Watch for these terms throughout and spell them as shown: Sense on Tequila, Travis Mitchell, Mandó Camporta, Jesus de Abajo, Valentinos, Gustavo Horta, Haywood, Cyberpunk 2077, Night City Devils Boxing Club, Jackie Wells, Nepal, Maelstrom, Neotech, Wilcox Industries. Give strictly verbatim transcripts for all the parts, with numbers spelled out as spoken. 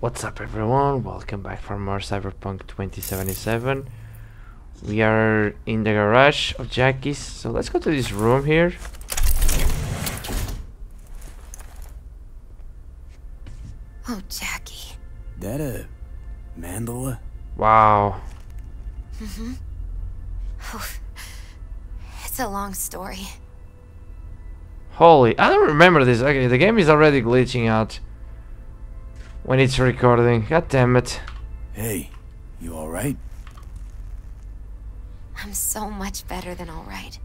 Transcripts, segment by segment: What's up everyone, welcome back for more Cyberpunk twenty seventy-seven. We are in the garage of Jackie's, so let's go to this room here. Oh Jackie. That a mandala? Wow. Mm-hmm. Oh, it's a long story. Holy, I don't remember this. Okay, the game is already glitching out when it's recording. God damn it. Hey, you alright? I'm so much better than alright.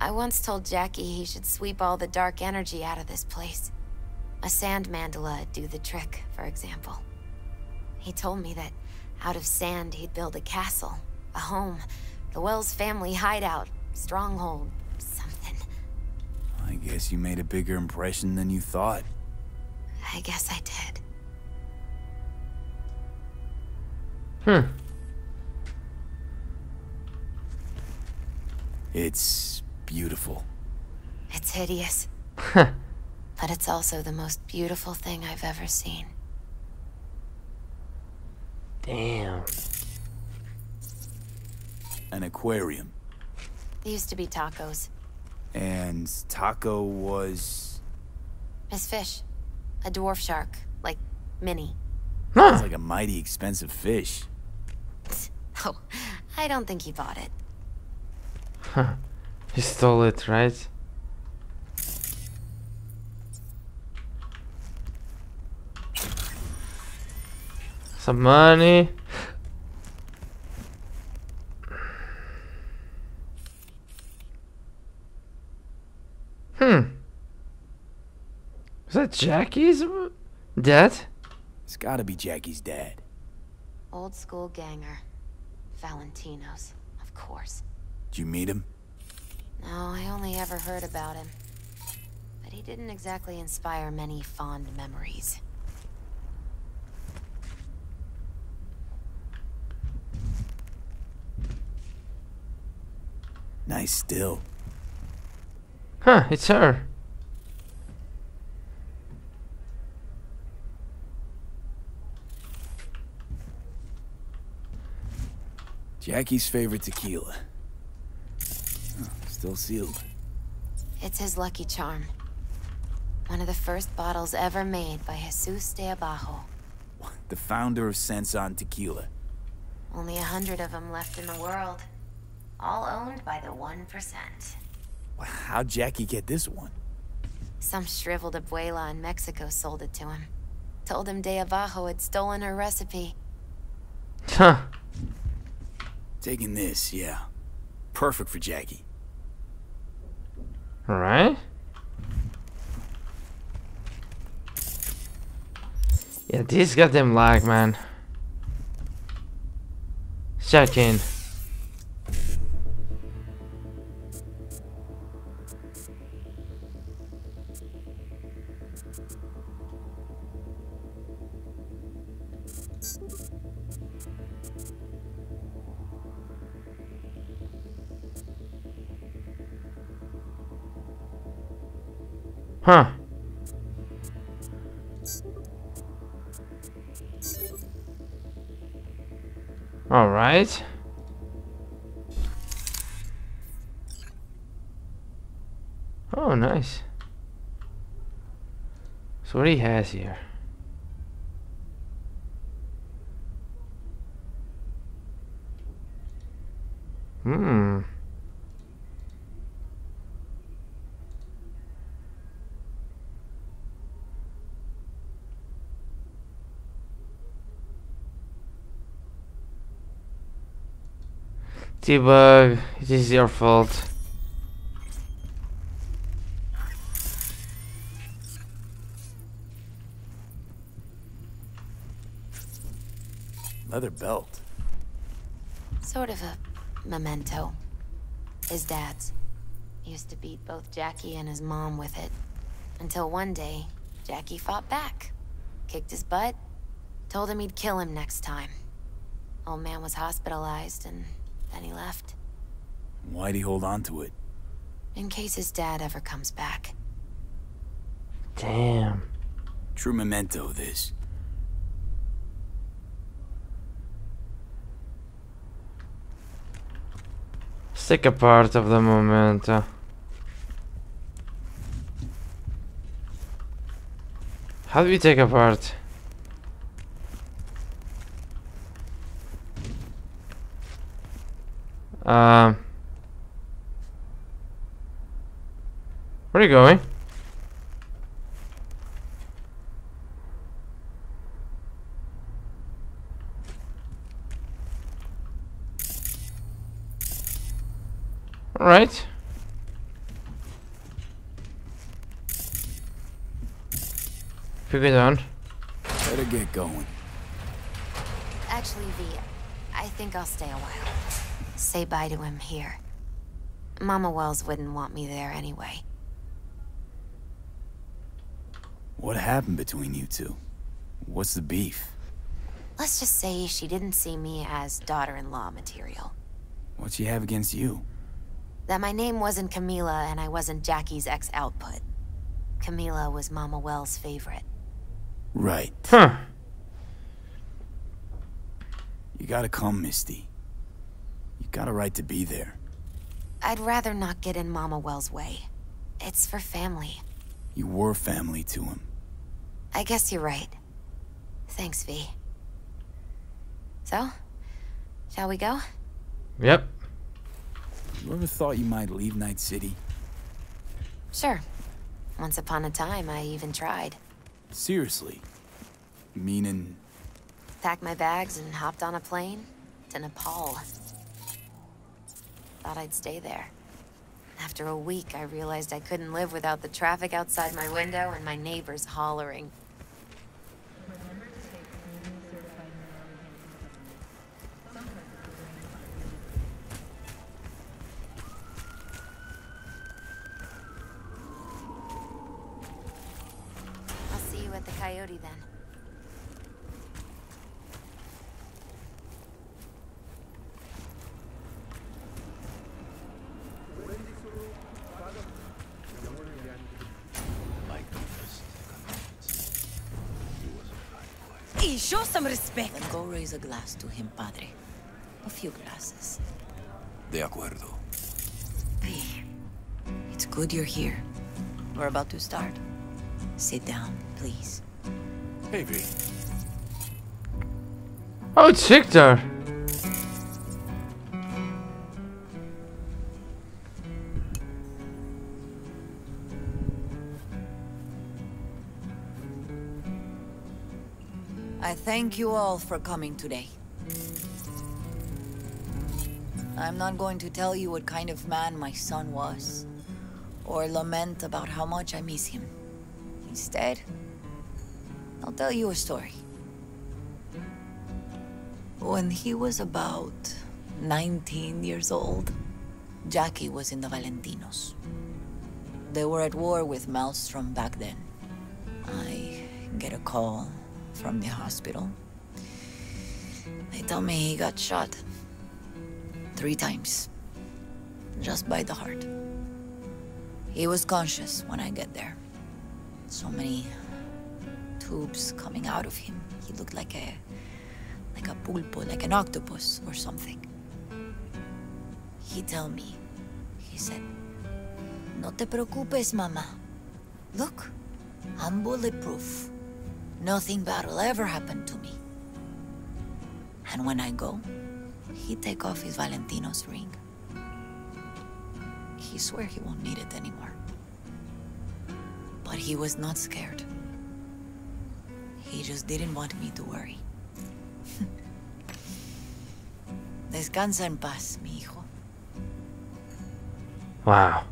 I once told Jackie he should sweep all the dark energy out of this place. A sand mandalal'd do the trick, for example. He told me that out of sand he'd build a castle, a home, the Wells family hideout, stronghold, something. I guess you made a bigger impression than you thought. I guess I did. Hmm. It's beautiful. It's hideous. But it's also the most beautiful thing I've ever seen. Damn. An aquarium. They used to be tacos. And taco was... Miss Fish. A dwarf shark, like Minnie. Huh. It's like a mighty expensive fish. Oh, I don't think he bought it. Huh. He stole it, right? Some money. Hmm. Is that Jackie's dad? It's gotta be Jackie's dad. Old school ganger. Valentinos, of course. Did you meet him? No, I only ever heard about him. But he didn't exactly inspire many fond memories. Nice still. Huh, it's her. Jackie's favorite tequila. Oh, still sealed. It's his lucky charm. One of the first bottles ever made by Jesus de Abajo. The founder of Sense on Tequila. Only a hundred of them left in the world. All owned by the one percent. Well, how'd Jackie get this one? Some shriveled abuela in Mexico sold it to him. Told him de Abajo had stolen her recipe. Huh. Taking this, yeah. Perfect for Jackie. All right. Yeah, this goddamn lag, man. Check in. Huh. All right. Oh, nice. So what he has here? Hmm. T-Bug, it is your fault. Leather belt. Sort of a memento. His dad's. He used to beat both Jackie and his mom with it. Until one day, Jackie fought back. Kicked his butt. Told him he'd kill him next time. Old man was hospitalized and... then he left. Why'd he hold on to it? In case his dad ever comes back. Damn. True memento, this. Sick a part of the memento. How do we take apart? Um, where are you going? All right. Put it on. Better get going. Actually, V, I think I'll stay a while. Say bye to him here. Mama Wells wouldn't want me there anyway. What happened between you two? What's the beef? Let's just say she didn't see me as daughter-in-law material. What'd she have against you? That my name wasn't Camila and I wasn't Jackie's ex-output. Camila was Mama Wells' favorite. Right. Huh. You gotta come, Misty. You got a right to be there. I'd rather not get in Mama Wells' way. It's for family. You were family to him. I guess you're right. Thanks, V. So, shall we go? Yep. You ever thought you might leave Night City? Sure. Once upon a time, I even tried. Seriously? Meaning? Packed my bags and hopped on a plane to Nepal. Thought I'd stay there. After a week, I realized I couldn't live without the traffic outside my window and my neighbors hollering. I'll see you at the Coyote then. Show some respect. Then go raise a glass to him, Padre. A few glasses. De acuerdo. B, it's good you're here. We're about to start. Sit down, please. Hey, V. Oh, it's Victor. I thank you all for coming today. I'm not going to tell you what kind of man my son was, or lament about how much I miss him. Instead, I'll tell you a story. When he was about nineteen years old, Jackie was in the Valentinos. They were at war with Maelstrom back then. I get a call from the hospital. They tell me he got shot three times, just by the heart. He was conscious when I get there. So many tubes coming out of him. He looked like a like a pulpo, like an octopus or something. He tell me, he said, "No te preocupes, mama. Look, I'm bulletproof. Nothing bad will ever happen to me." And when I go, he take off his Valentino's ring. He swear he won't need it anymore. But he was not scared. He just didn't want me to worry. Descansa en paz, mi hijo. Wow.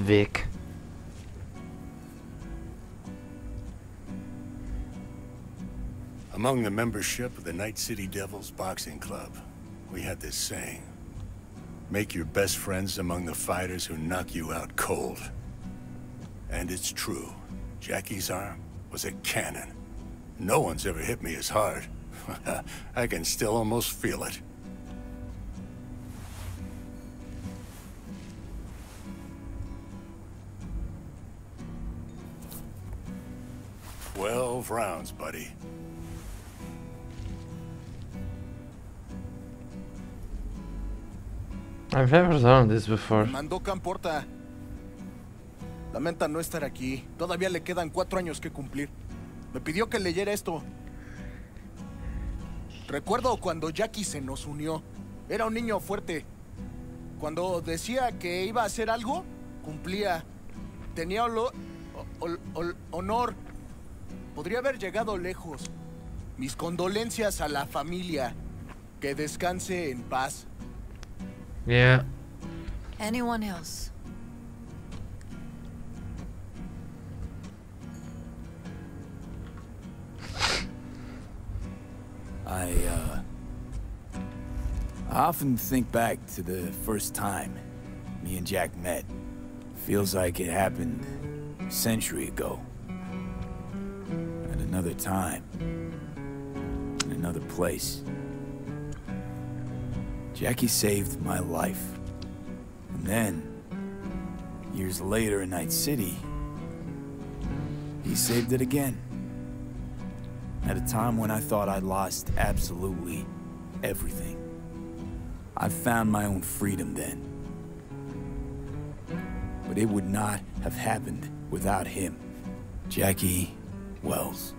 Vic. Among the membership of the Night City Devils Boxing Club, we had this saying: make your best friends among the fighters who knock you out cold. And it's true. Jackie's arm was a cannon. No one's ever hit me as hard. I can still almost feel it. Twelve rounds, buddy. I've never done this before. Mandó Camporta. Lamenta no estar aquí. Todavía le quedan cuatro años que cumplir. Me pidió que leyera esto. Recuerdo cuando Jackie se nos unió. Era un niño fuerte. Cuando decía que iba a hacer algo, cumplía. Tenía olor, ol, ol, honor. Podría haber llegado lejos. Mis condolencias a la familia. Que descanse en paz. Yeah. Anyone else? I, uh, I often think back to the first time me and Jack met. Feels like it happened a century ago. At another time, in another place. Jackie saved my life. And then, years later in Night City, he saved it again. At a time when I thought I lost absolutely everything. I found my own freedom then. But it would not have happened without him. Jackie Wells.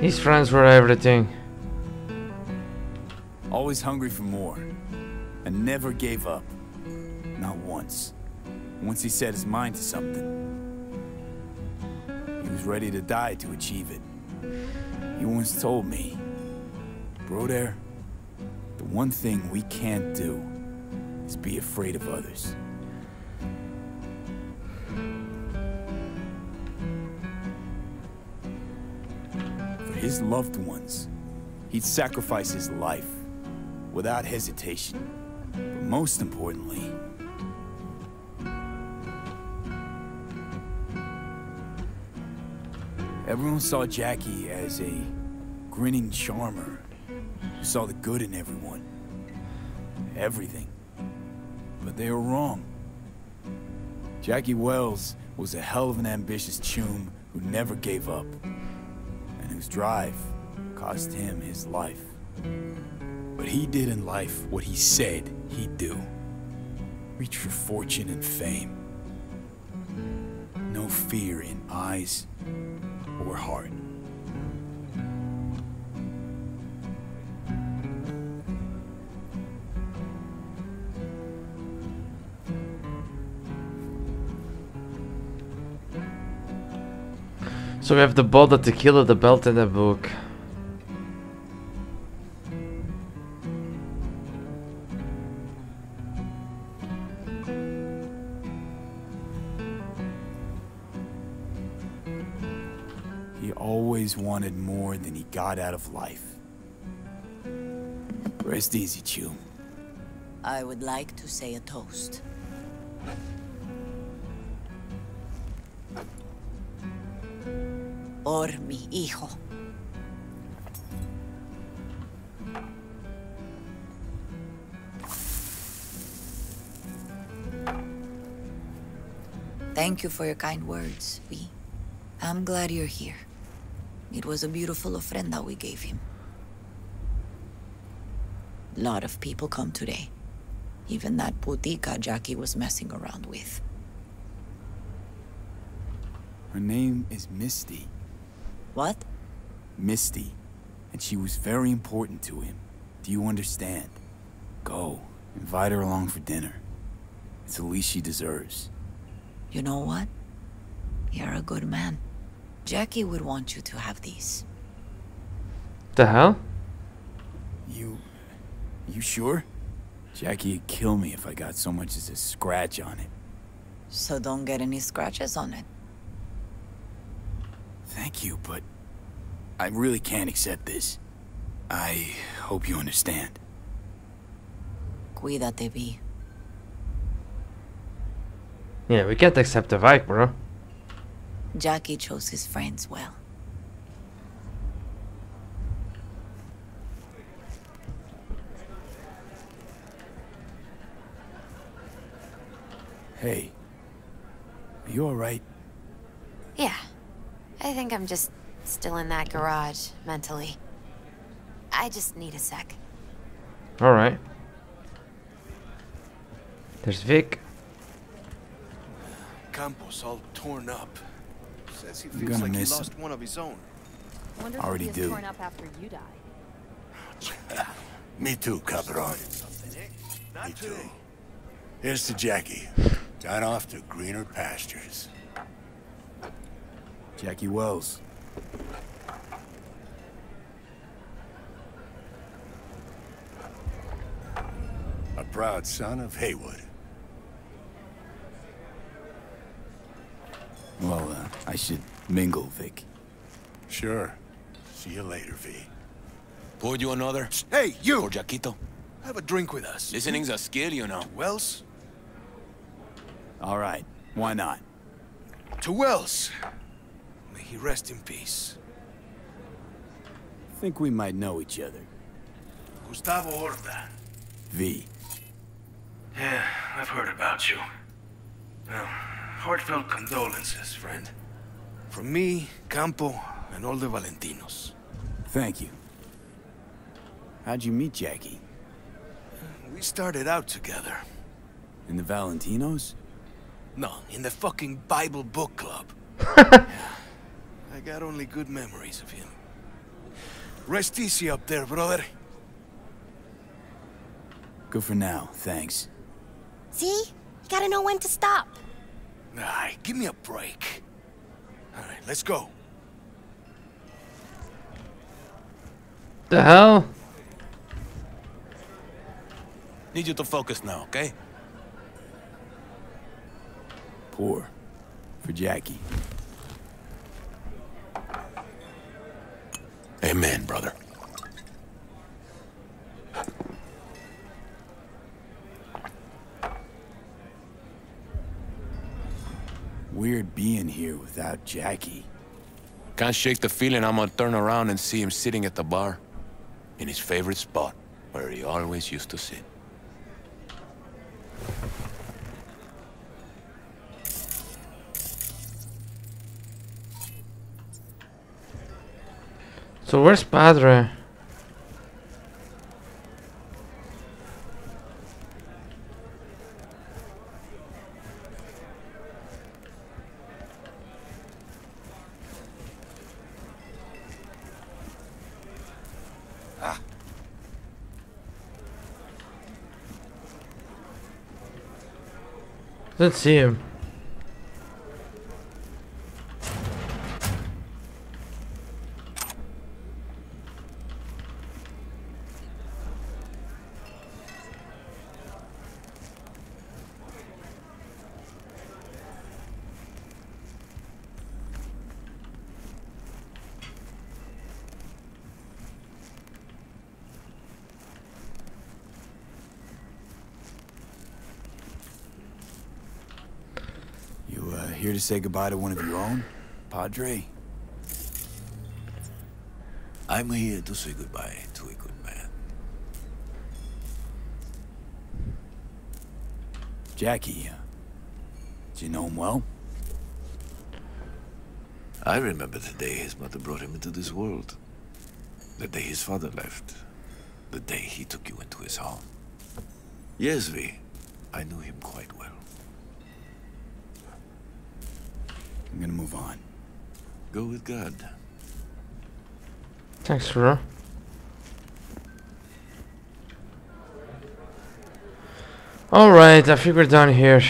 His friends were everything. Always hungry for more. And never gave up. Not once. Once he set his mind to something, he was ready to die to achieve it. He once told me, bro there, the one thing we can't do is be afraid of others. For his loved ones, he'd sacrifice his life without hesitation. But most importantly, everyone saw Jackie as a grinning charmer who saw the good in everyone, everything. But they were wrong. Jackie Wells was a hell of an ambitious choom who never gave up, and whose drive cost him his life. But he did in life what he said he'd do. Reach for fortune and fame. No fear in eyes. Or hard. So we have the ball, the tequila, the belt, and the book. Wanted more than he got out of life. Rest easy, Chew. I would like to say a toast. Por mi hijo. Thank you for your kind words, V. I'm glad you're here. It was a beautiful ofrenda we gave him. A lot of people come today. Even that putica Jackie was messing around with. Her name is Misty. What? Misty. And she was very important to him. Do you understand? Go. Invite her along for dinner. It's the least she deserves. You know what? You're a good man. Jackie would want you to have these. The hell? You... you sure? Jackie would kill me if I got so much as a scratch on it. So don't get any scratches on it. Thank you, but I really can't accept this. I hope you understand. Cuídate, B. Yeah, we can't accept the vibe, bro. Jackie chose his friends well. Hey, are you all right? Yeah, I think I'm just still in that garage mentally. I just need a sec. All right. There's Vic. Campos all torn up. Says he feels like he lost him. One of his own. Wonder Already do. Torn up after you die. Yeah. Me too, cabron. Me too. Here's to Jackie. Got off to greener pastures. Jackie Wells. A proud son of Haywood. Well, uh, I should mingle, Vic. Sure. See you later, V. Pour you another? Hey, you! Or Jaquito. Have a drink with us. Listening's a skill, you know. To Wells? All right. Why not? To Wells. May he rest in peace. Think we might know each other. Gustavo Horta. V. Yeah, I've heard about you. Well, heartfelt condolences, friend. From me, Campo, and all the Valentinos. Thank you. How'd you meet Jackie? We started out together. In the Valentinos? No, in the fucking Bible book club. I got only good memories of him. Rest easy up there, brother. Good for now, thanks. See? You gotta know when to stop. Nah, give me a break. Alright, let's go. The hell? Need you to focus now, okay? Pour. For Jackie. Amen, brother. Weird being here without Jackie. Can't shake the feeling I'm gonna turn around and see him sitting at the bar. In his favorite spot, where he always used to sit. So where's Padre? Ah. Let's see him. Here to say goodbye to one of your own, Padre? I'm here to say goodbye to a good man. Jackie, uh, do you know him well? I remember the day his mother brought him into this world. The day his father left. The day he took you into his home. Yes, V. I knew him quite well. I'm gonna move on. Go with God. Thanks, bro. All right, I think we're done here.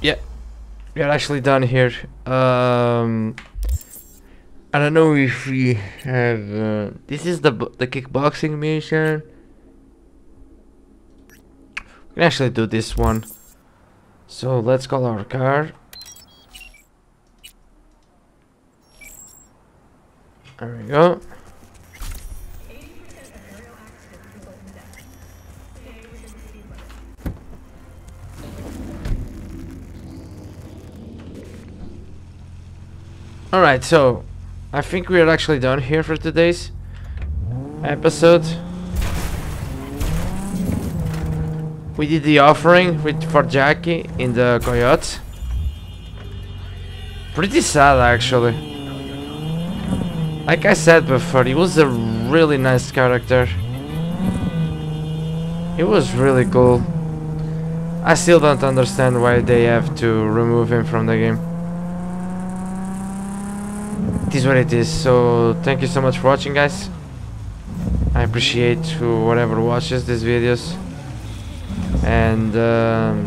Yeah, we're actually done here. Um, I don't know if we have. Uh, this is the the kickboxing mission. We can actually do this one. So let's call our car. There we go. Alright, so I think we are actually done here for today's episode. We did the offering with, for Jackie in the coyotes. Pretty sad, actually. Like I said before, he was a really nice character. He was really cool. I still don't understand why they have to remove him from the game. It is what it is. So thank you so much for watching, guys. I appreciate whoever watches these videos, and um,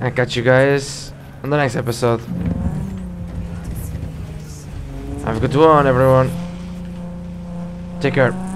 I'll catch you guys on the next episode. Have a good one, everyone. Take care.